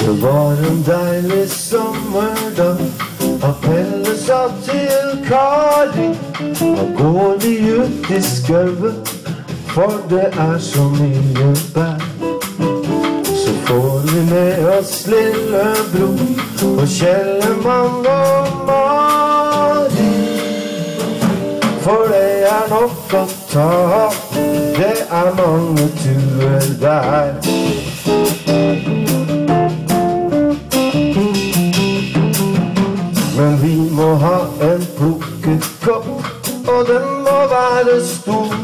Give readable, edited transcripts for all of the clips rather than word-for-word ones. Het was een deilig sommerdag, hij pendelde zelf til Cardiff. Hij går niet ut i skauen, for det så mye bær. Så får vi med oss lillebror og Kjellemann og Mari, for det nok å ta av, det mange turer der. Men vi må ha en plukkekopp, og den må være stor.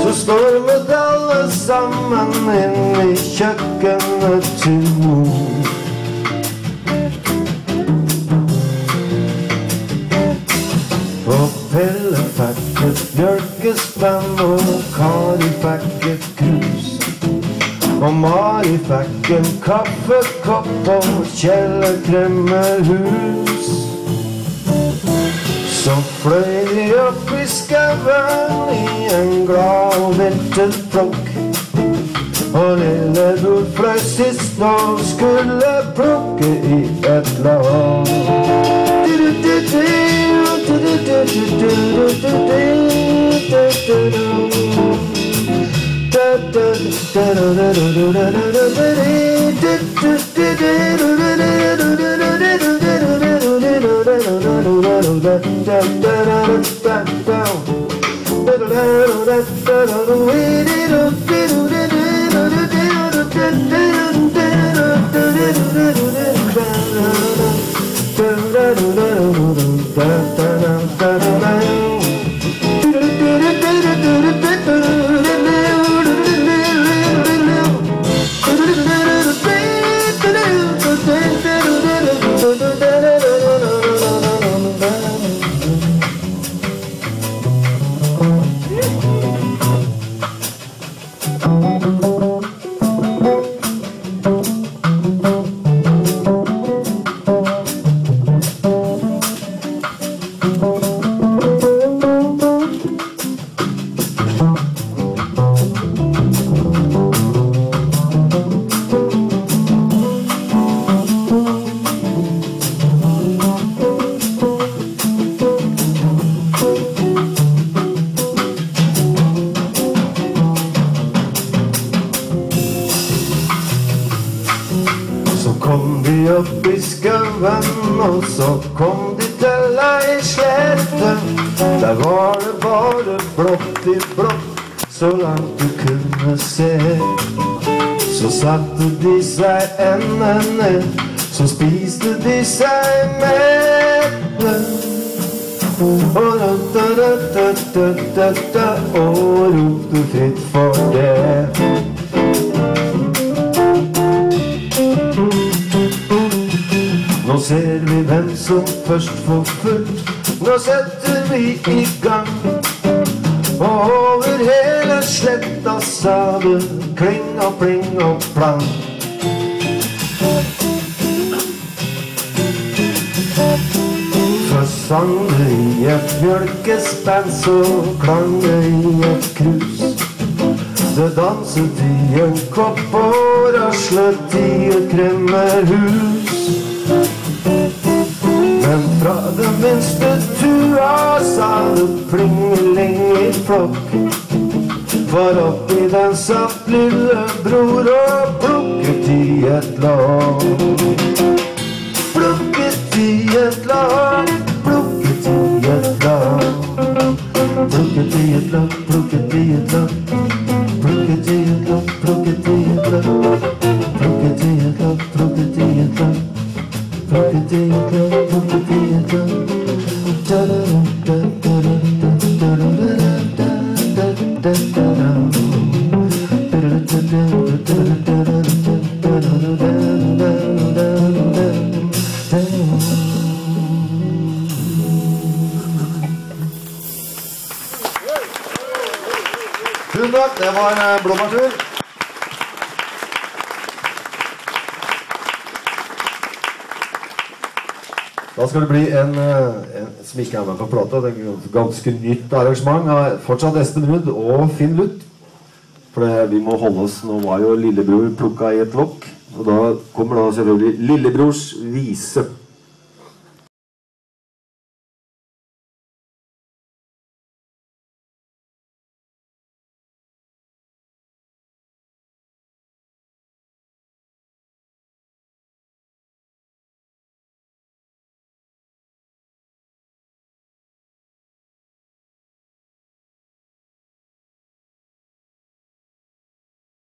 Så stormet alle sammen inn i kjøkkenet til mor. Og Pelle fikk et bjørkespenn, og Kari fikk et krus. Og Mari fikk en kaffekopp og kjellerkremmerhus. Så fløy de opp i skauen i en glad og viltet flokk. Og lillebror fløy sist når skulle plukke i et lag. Opp i skauen, og så kom de til ei slette. Der var det bare blått i blått, så langt du kunne se. Så satte de seg enda ned, så spiste de seg mette. Og ropte fritt for det. Nå ser vi hvem som først får fullt, nå setter vi i gang. Og over hele sletta sa det kling og pling og plang. Først sang det i et bjørkespenn, så klang det i et krus. Det danset i en kopp og raslet i et kremmerhus. Men fra den minste tua sa det plingeling i flokk, for oppi den satt lillebror og plukket i et lag. Plukket i et lag, plukket i et lag, plukket i et lag, plukket i et lag, plukket i et lag, plukket i et lag, plukket i et lag, plukket i et lag. Tusen takk, det var en blåbærtur. Da skal det bli en som ikke er med på plata. Det er et ganske nytt arrangement. Fortsatt Espen Rud og Finn Lutt. For vi må holde oss, nå var jo lillebror plukka i et lokk. Og da kommer da selvfølgelig Lillebrors vise.